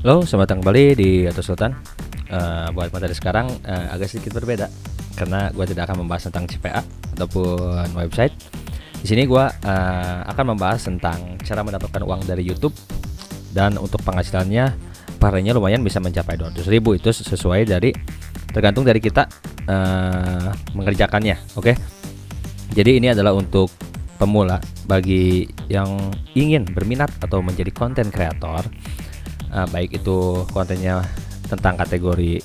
Halo, selamat datang kembali di Atur Sultan. Buat materi sekarang agak sedikit berbeda karena gue tidak akan membahas tentang CPA ataupun website. Di sini gue akan membahas tentang cara mendapatkan uang dari YouTube, dan untuk penghasilannya perharinya lumayan bisa mencapai 200.000. Itu sesuai dari tergantung dari kita mengerjakannya. Oke. Jadi ini adalah untuk pemula, bagi yang ingin berminat atau menjadi konten kreator. Baik itu kontennya tentang kategori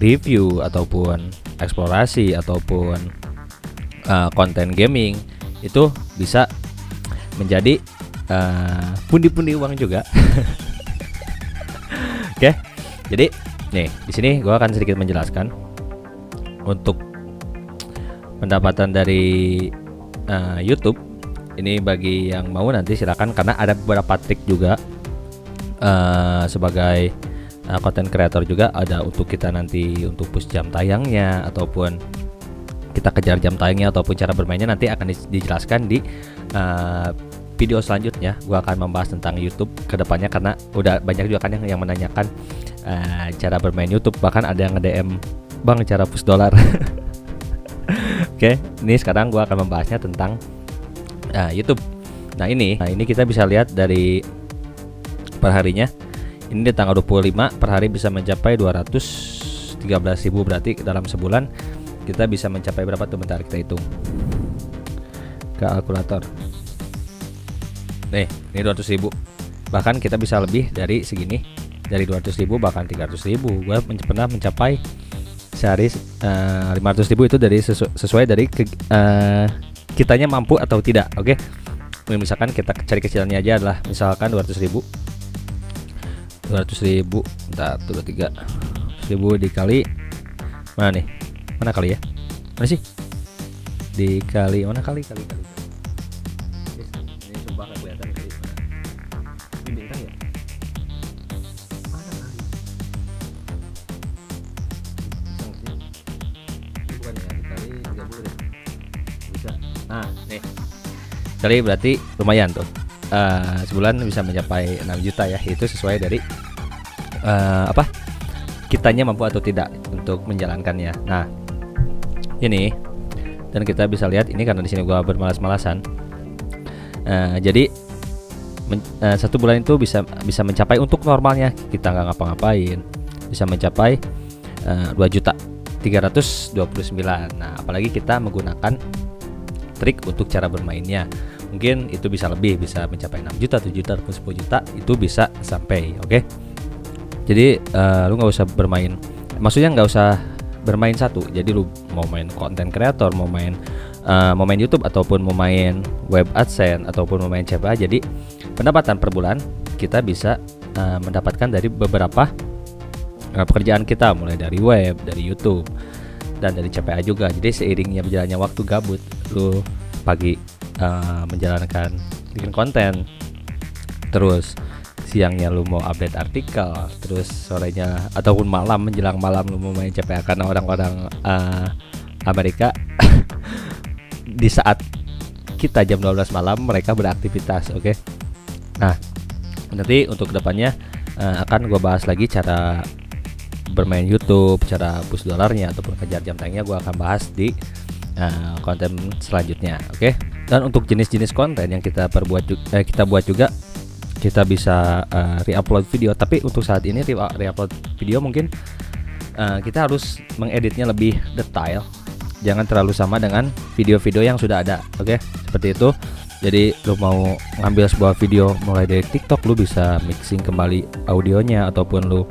review ataupun eksplorasi ataupun konten gaming, itu bisa menjadi pundi-pundi uang juga. Oke, jadi nih di sini gua akan sedikit menjelaskan untuk pendapatan dari YouTube ini bagi yang mau nanti silakan, karena ada beberapa trik juga. Sebagai konten kreator juga ada untuk kita nanti untuk push jam tayangnya ataupun kita kejar jam tayangnya ataupun cara bermainnya nanti akan dijelaskan di video selanjutnya. Gua akan membahas tentang YouTube kedepannya karena udah banyak juga kan yang menanyakan cara bermain YouTube, bahkan ada yang nge-DM, "Bang, cara push dolar." Oke, ini sekarang gua akan membahasnya tentang YouTube. Nah ini kita bisa lihat dari perharinya. Ini di tanggal 25 per hari bisa mencapai 213.000, berarti dalam sebulan kita bisa mencapai berapa tuh? Bentar kita hitung kalkulator. Nih, ini 200.000. Bahkan kita bisa lebih dari segini, dari 200.000 bahkan 300.000. Gua pernah mencapai sehari 500.000. itu dari sesuai dari kitanya mampu atau tidak. Oke. Misalkan kita cari kecilannya aja adalah misalkan 200.000, 123.000 dikali mana nih? Mana kali ya? Mana sih? Dikali mana kali? Ini sumpah nggak kelihatan kali mana? Ini bintang ya? Mana kali? Ini bukan ya? Dikali 30 deh. Bisa. Nah, nih. Kali berarti lumayan tuh. Sebulan bisa mencapai 6 juta ya, itu sesuai dari kitanya mampu atau tidak untuk menjalankannya. Nah ini, dan kita bisa lihat ini karena di sini gua bermalas-malasan. Jadi satu bulan itu bisa mencapai, untuk normalnya kita nggak ngapa-ngapain, bisa mencapai 2.329.000. Nah apalagi kita menggunakan trik untuk cara bermainnya, mungkin itu bisa lebih, bisa mencapai 6 juta, 7 juta, 10 juta itu bisa sampai. Oke. Jadi lu nggak usah bermain, maksudnya nggak usah bermain satu. Jadi lu mau main konten kreator, mau main YouTube ataupun mau main web AdSense ataupun mau main CPA. Jadi pendapatan per bulan kita bisa mendapatkan dari beberapa pekerjaan kita, mulai dari web, dari YouTube dan dari CPA juga. Jadi seiringnya berjalannya waktu gabut, lu pagi menjalankan bikin konten, terus siangnya lu mau update artikel, terus sorenya ataupun malam, menjelang malam lu mau main CPA, karena orang-orang Amerika di saat kita jam 12 malam mereka beraktivitas. Oke. Nah nanti untuk kedepannya akan gue bahas lagi cara bermain YouTube, cara push dolarnya ataupun kejar jam tayangnya. Gue akan bahas di konten selanjutnya. Oke. Dan untuk jenis-jenis konten yang kita buat juga kita bisa reupload video, tapi untuk saat ini reupload video mungkin kita harus mengeditnya lebih detail, jangan terlalu sama dengan video-video yang sudah ada. Oke, seperti itu. Jadi lu mau ngambil sebuah video mulai dari TikTok, lu bisa mixing kembali audionya, ataupun lu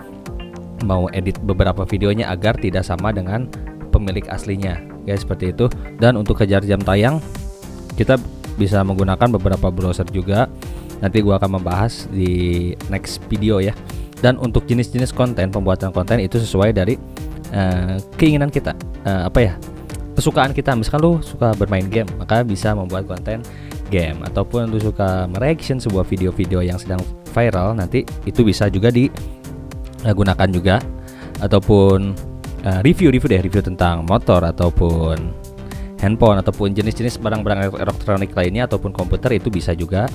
mau edit beberapa videonya agar tidak sama dengan pemilik aslinya. Oke, seperti itu. Dan untuk kejar jam tayang kita bisa menggunakan beberapa browser juga, nanti gua akan membahas di next video ya. Dan untuk jenis-jenis konten, pembuatan konten itu sesuai dari keinginan kita, kesukaan kita. Misalkan lu suka bermain game, maka bisa membuat konten game, ataupun lu suka mereaction sebuah video-video yang sedang viral, nanti itu bisa juga digunakan juga, ataupun review tentang motor ataupun handphone ataupun jenis-jenis barang-barang elektronik lainnya ataupun komputer, itu bisa juga.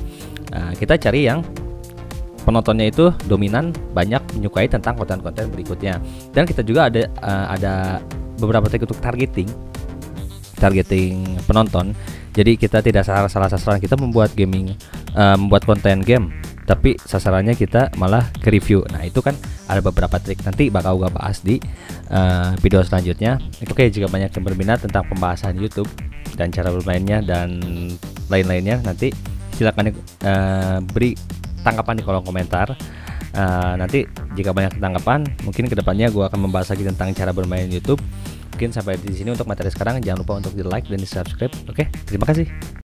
Kita cari yang penontonnya itu dominan banyak menyukai tentang konten-konten berikutnya. Dan kita juga ada beberapa trik untuk targeting penonton. Jadi kita tidak salah sasaran, kita membuat konten game, tapi sasarannya kita malah ke review. Nah itu kan ada beberapa trik, nanti bakal gue bahas di video selanjutnya. Oke, jika banyak yang berminat tentang pembahasan YouTube dan cara bermainnya dan lain-lainnya, nanti silahkan beri tanggapan di kolom komentar. Nanti jika banyak tanggapan, mungkin kedepannya gue akan membahas lagi tentang cara bermain YouTube. Mungkin sampai di sini untuk materi sekarang. Jangan lupa untuk di like dan di subscribe. Oke, terima kasih.